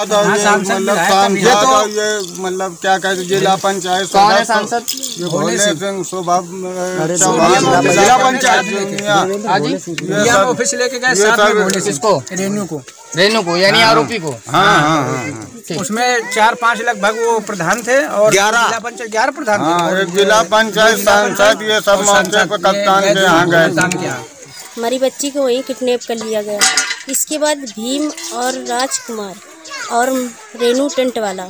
मतलब क्या कहते जिला पंचायत सांसद जिला पंचायत ऑफिस लेके गए इसको रेनू को यानी आरोपी को। उसमें 4-5 लगभग वो प्रधान थे और 11 प्रधान थे, जिला पंचायत सांसद ये सब मामले पर कप्तान के यहाँ गए। हमारी बच्ची को वहीं किडनैप कर लिया गया। इसके बाद भीम और राजकुमार और रेनू टेंट वाला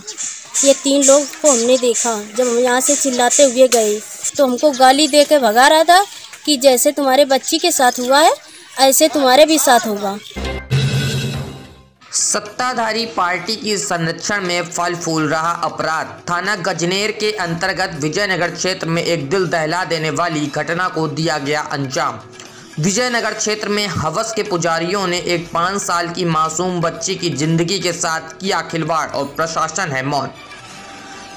ये 3 लोग को हमने देखा। जब हम यहाँ से चिल्लाते हुए गए तो हमको गाली दे के भगा रहा था कि जैसे तुम्हारे बच्ची के साथ हुआ है ऐसे तुम्हारे भी साथ होगा। सत्ताधारी पार्टी की संरक्षण में फल फूल रहा अपराध। थाना गजनेर के अंतर्गत विजयनगर क्षेत्र में एक दिल दहला देने वाली घटना को दिया गया अंजाम। विजयनगर क्षेत्र में हवस के पुजारियों ने एक 5 साल की मासूम बच्ची की जिंदगी के साथ किया खिलवाड़ और प्रशासन है मौन।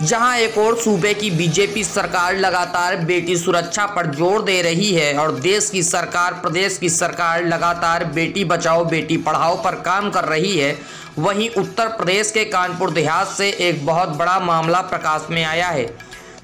जहां एक और सूबे की बीजेपी सरकार लगातार बेटी सुरक्षा पर जोर दे रही है और देश की सरकार प्रदेश की सरकार लगातार बेटी बचाओ बेटी पढ़ाओ पर काम कर रही है, वहीं उत्तर प्रदेश के कानपुर देहात से एक बहुत बड़ा मामला प्रकाश में आया है।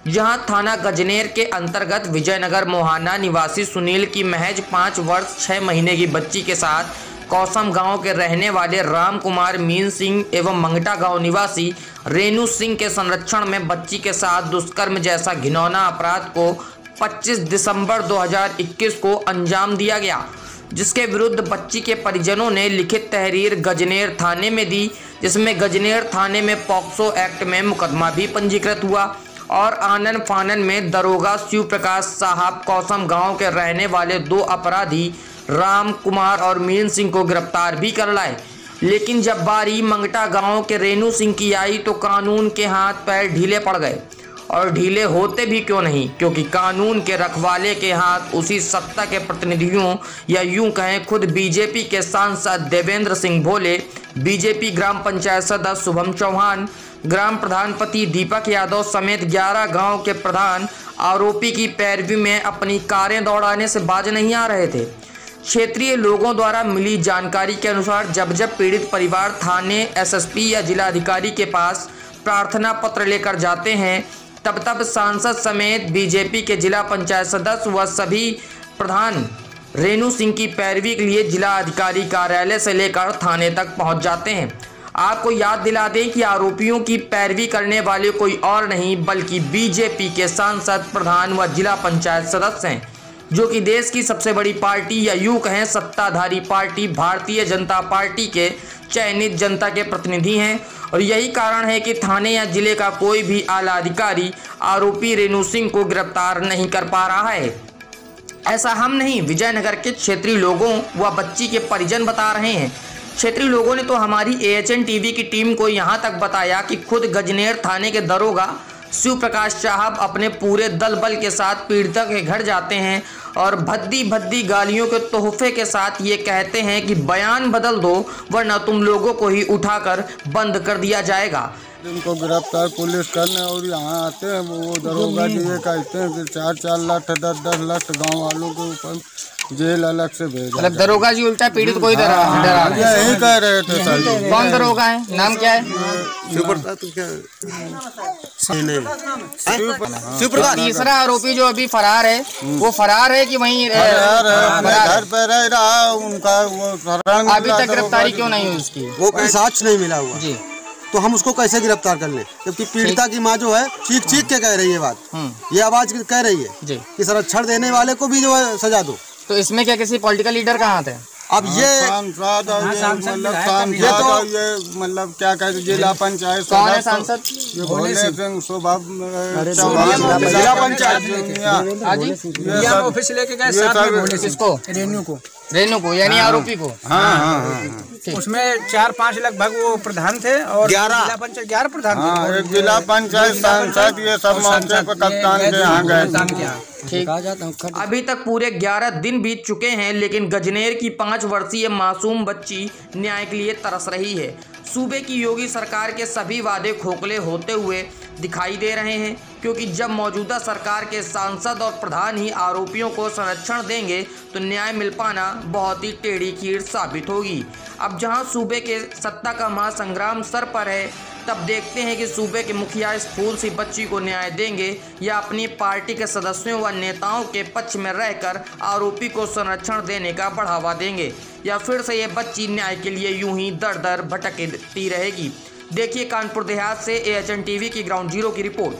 जहां थाना गजनेर के अंतर्गत विजयनगर मोहाना निवासी सुनील की महज 5 वर्ष 6 महीने की बच्ची के साथ कौसम गांव के रहने वाले राम कुमार, मीन सिंह एवं मंगटा गांव निवासी रेनू सिंह के संरक्षण में बच्ची के साथ दुष्कर्म जैसा घिनौना अपराध को 25 दिसंबर 2021 को अंजाम दिया गया, जिसके विरुद्ध बच्ची के परिजनों ने लिखित तहरीर गजनेर थाने में दी, जिसमें गजनेर थाने में पॉक्सो एक्ट में मुकदमा भी पंजीकृत हुआ और आनन फानन में दरोगा शिव प्रकाश साहब कौसम गांव के रहने वाले 2 अपराधी राम कुमार और मीन सिंह को गिरफ्तार भी कर लाए। लेकिन जब बारी मंगटा गांव के रेनू सिंह की आई तो कानून के हाथ पैर ढीले पड़ गए, और ढीले होते भी क्यों नहीं, क्योंकि कानून के रखवाले के हाथ उसी सत्ता के प्रतिनिधियों या यूं कहें खुद बीजेपी के सांसद देवेंद्र सिंह भोले, बीजेपी ग्राम पंचायत सदस्य शुभम चौहान, ग्राम प्रधानपति दीपक यादव समेत 11 गांव के प्रधान आरोपी की पैरवी में अपनी कारें दौड़ाने से बाज नहीं आ रहे थे। क्षेत्रीय लोगों द्वारा मिली जानकारी के अनुसार जब जब पीड़ित परिवार थाने, एसएसपी या जिलाधिकारी के पास प्रार्थना पत्र लेकर जाते हैं तब तब सांसद समेत बीजेपी के जिला पंचायत सदस्य व सभी प्रधान रेनू सिंह की पैरवी के लिए जिलाधिकारी कार्यालय से लेकर थाने तक पहुंच जाते हैं। आपको याद दिला दें कि आरोपियों की पैरवी करने वाले कोई और नहीं बल्कि बीजेपी के सांसद, प्रधान व जिला पंचायत सदस्य हैं, जो कि देश की सबसे बड़ी पार्टी या यूं कहें सत्ताधारी पार्टी भारतीय जनता पार्टी के चयनित जनता के प्रतिनिधि हैं। और यही कारण है कि थाने या जिले का कोई भी आला अधिकारी आरोपी रेनू सिंह को गिरफ्तार नहीं कर पा रहा है। ऐसा हम नहीं, विजयनगर के क्षेत्रीय लोगों व बच्ची के परिजन बता रहे हैं। क्षेत्रीय लोगों ने तो हमारी AHN TV की टीम को यहाँ तक बताया कि खुद गजनेर थाने के दरोगा शिव प्रकाश साहब अपने पूरे दल बल के साथ पीड़िता के घर जाते हैं और भद्दी गालियों के तोहफे के साथ ये कहते हैं कि बयान बदल दो वरना तुम लोगों को ही उठाकर बंद कर दिया जाएगा। इनको गिरफ्तार पुलिस करने और यहाँ आते हैं वो दरोगा जी ये कहते हैं कि 4-4 लाख 10-10 लाख गाँव वालों के ऊपर जेल अलग से भेज। मतलब दरोगा जी उल्टा पीड़ित को ही यही कह रहे थे। कौन दरोगा है, नाम क्या है? तीसरा आरोपी जो अभी फरार है, वो फरार है कि वहीं घर पे रह रहा, उनका अभी तक गिरफ्तारी क्यों नहीं हुई उसकी, वो कोई साक्ष्य नहीं मिला हुआ जी, तो हम उसको कैसे गिरफ्तार कर ले? जबकि पीड़िता की माँ जो है चीख के कह रही है बात, ये आवाज कह रही है कि संरक्षण देने वाले को भी जो है सजा दो। तो इसमें क्या किसी पॉलिटिकल लीडर का हाथ है? अब ये तो मतलब क्या कहते जिला पंचायत सांसद जिला पंचायत ऑफिस लेके गए साथ इसको रेनू को यानी आरोपी को। उसमें 4-5 लगभग वो प्रधान थे और 11 प्रधान थे, जिला पंचायत सांसद ये सब मामले पर कप्तान के यहाँ गए। अभी तक पूरे 11 दिन बीत चुके हैं, लेकिन गजनेर की 5 वर्षीय मासूम बच्ची न्याय के लिए तरस रही है। सूबे की योगी सरकार के सभी वादे खोखले होते हुए दिखाई दे रहे हैं। क्योंकि जब मौजूदा सरकार के सांसद और प्रधान ही आरोपियों को संरक्षण देंगे तो न्याय मिल पाना बहुत ही टेढ़ी खीर साबित होगी। अब जहां सूबे के सत्ता का महासंग्राम सर पर है, तब देखते हैं कि सूबे के मुखिया इस फूल सी बच्ची को न्याय देंगे या अपनी पार्टी के सदस्यों व नेताओं के पक्ष में रहकर आरोपी को संरक्षण देने का बढ़ावा देंगे, या फिर से ये बच्ची न्याय के लिए यूं ही दर दर भटकती रहेगी। देखिए कानपुर देहात से AHN TV की ग्राउंड जीरो की रिपोर्ट।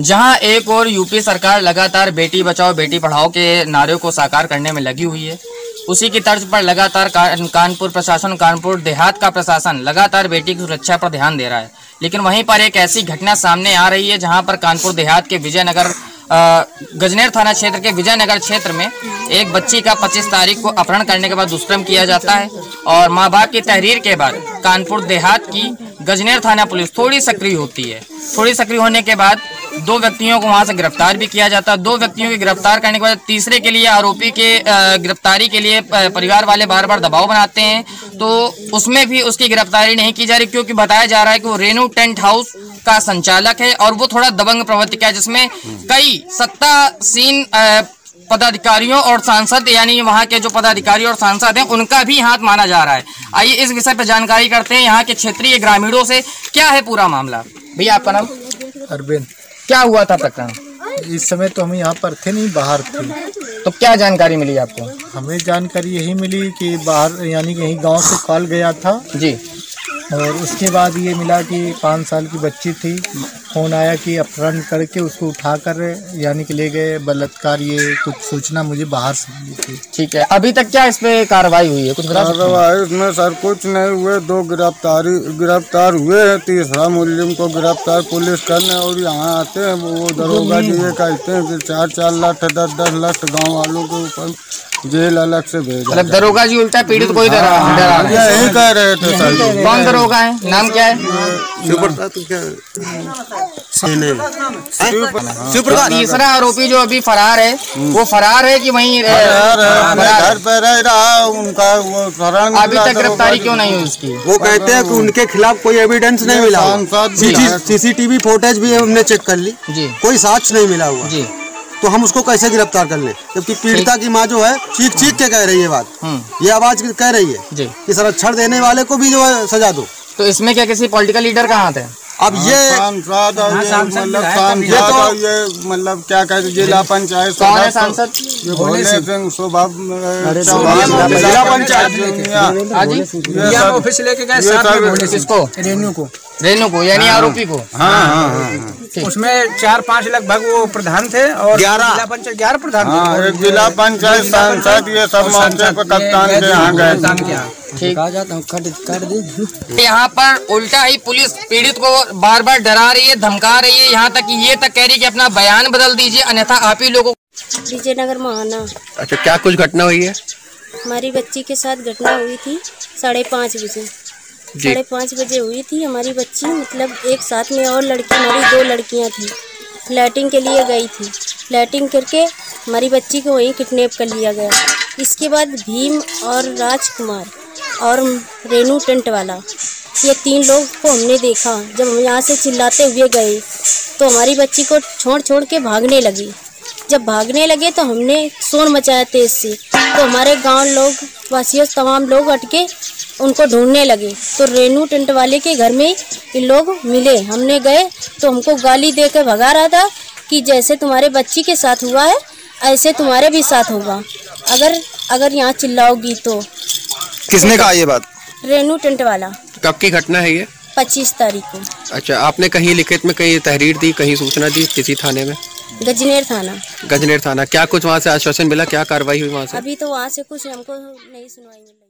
जहां एक और यूपी सरकार लगातार बेटी बचाओ बेटी पढ़ाओ के नारों को साकार करने में लगी हुई है, उसी की तर्ज पर लगातार कानपुर प्रशासन, कानपुर देहात का प्रशासन लगातार बेटी की सुरक्षा पर ध्यान दे रहा है। लेकिन वहीं पर एक ऐसी घटना सामने आ रही है जहां पर कानपुर देहात के विजयनगर गजनेर थाना क्षेत्र के विजयनगर क्षेत्र में एक बच्ची का 25 तारीख को अपहरण करने के बाद दुष्कर्म किया जाता है और माँ बाप की तहरीर के बाद कानपुर देहात की गजनेर थाना पुलिस थोड़ी सक्रिय होती है। थोड़ी सक्रिय होने के बाद दो व्यक्तियों को वहां से गिरफ्तार भी किया जाता है। दो व्यक्तियों की गिरफ्तार करने के बाद तीसरे के लिए, आरोपी के गिरफ्तारी के लिए परिवार वाले बार बार दबाव बनाते हैं, तो उसमें भी उसकी गिरफ्तारी नहीं की जा रही, क्योंकि बताया जा रहा है कि वो रेनू टेंट हाउस का संचालक है और वो थोड़ा दबंग प्रवृत्ति का है, जिसमें कई सत्तासीन पदाधिकारियों और सांसद, यानी वहाँ के जो पदाधिकारी और सांसद हैं, उनका भी हाथ माना जा रहा है। आइए इस विषय पर जानकारी करते हैं यहाँ के क्षेत्रीय ग्रामीणों से, क्या है पूरा मामला। भैया आपका नाम? अरविंद। क्या हुआ था प्रकरण? इस समय तो हम यहाँ पर थे नहीं, बाहर थे। तो क्या जानकारी मिली आपको? हमें जानकारी यही मिली कि बाहर, यानी यही गांव से कॉल गया था जी, और उसके बाद ये मिला कि 5 साल की बच्ची थी, फ़ोन आया कि अपहरण करके उसको उठाकर यानी कि ले गए बलात्कार, ये कुछ सूचना मुझे बाहर से मिली थी। ठीक है, अभी तक क्या इस पर कार्रवाई हुई है? कुछ कार्रवाई इसमें सर कुछ नहीं हुए, 2 गिरफ्तार हुए हैं, तीसरा मुलजिम को गिरफ्तार पुलिस करने और यहाँ आते हैं वो दरोगा जी ये कहते हैं कि 4-4 लाख 10-10 लाख गाँव वालों के ऊपर जेल अलग से भेजा। मतलब दरोगा जी उल्टा पीड़ित को ही यही कह रहे थे सर। कौन दरोगा है, नाम क्या है? शिव प्रकाश। तीसरा आरोपी जो अभी फरार है, वो फरार है कि वहीं घर पे रह रहा? उनका वो फरार, अभी तक गिरफ्तारी क्यों नहीं हुई उसकी? वो कहते हैं कि उनके खिलाफ कोई एविडेंस नहीं मिला, CCTV फुटेज भी हमने चेक कर ली, कोई साक्ष्य नहीं मिला हुआ, तो हम उसको कैसे गिरफ्तार कर लें? जबकि पीड़िता की माँ जो है चीख चीख के कह रही है, बात ये आवाज कह रही है कि संरक्षण देने वाले को भी जो है सजा दो। तो इसमें क्या किसी पॉलिटिकल लीडर का हाथ है? अब ये मतलब क्या कहते हैं, जिला पंचायत सांसद जिला पंचायत ऑफिस लेके गए रेनू को यानी आरोपी को। उसमें 4-5 लगभग वो प्रधान थे और 11 प्रधान, जिला पंचायत सांसद, ये सब मौके पर कप्तान के यहाँ गए। यहाँ पर उल्टा ही पुलिस पीड़ित को बार बार डरा रही है, धमका रही है, यहाँ तक ये तक कह रही है कि अपना बयान बदल दीजिए अन्यथा आप ही लोगों। विजयनगर मोहाना। अच्छा, क्या कुछ घटना हुई है? हमारी बच्ची के साथ घटना हुई थी 5:30 बजे। 5:30 बजे हुई थी हमारी बच्ची, मतलब एक साथ में और लड़की, हमारी 2 लड़कियाँ थी, लैटिंग के लिए गई थी, लैटिंग करके हमारी बच्ची को वहीं किडनेप कर लिया गया। इसके बाद भीम और राजकुमार और रेनू टेंट वाला, ये 3 लोग को हमने देखा। जब हम यहाँ से चिल्लाते हुए गए तो हमारी बच्ची को छोड़ के भागने लगी। जब भागने लगे तो हमने शोर मचाया तेज से, तो हमारे गांव लोग वासियों तमाम लोग अटके उनको ढूंढने लगे, तो रेनू टेंट वाले के घर में इन लोग मिले। हमने गए तो हमको गाली दे कर भगा रहा था कि जैसे तुम्हारे बच्ची के साथ हुआ है ऐसे तुम्हारे भी साथ होगा, अगर यहाँ चिल्लाओगी तो। किसने कहा ये बात? रेनू टेंट वाला। कब की घटना है ये? 25 तारीख को। अच्छा, आपने कहीं लिखित में कहीं तहरीर दी, कहीं सूचना दी किसी थाने में? गजनेर थाना। गजनेर थाना, क्या कुछ वहाँ से आश्वासन मिला, क्या कार्रवाई हुई वहाँ से? अभी तो वहाँ से कुछ हमको नहीं सुनवाई मिली।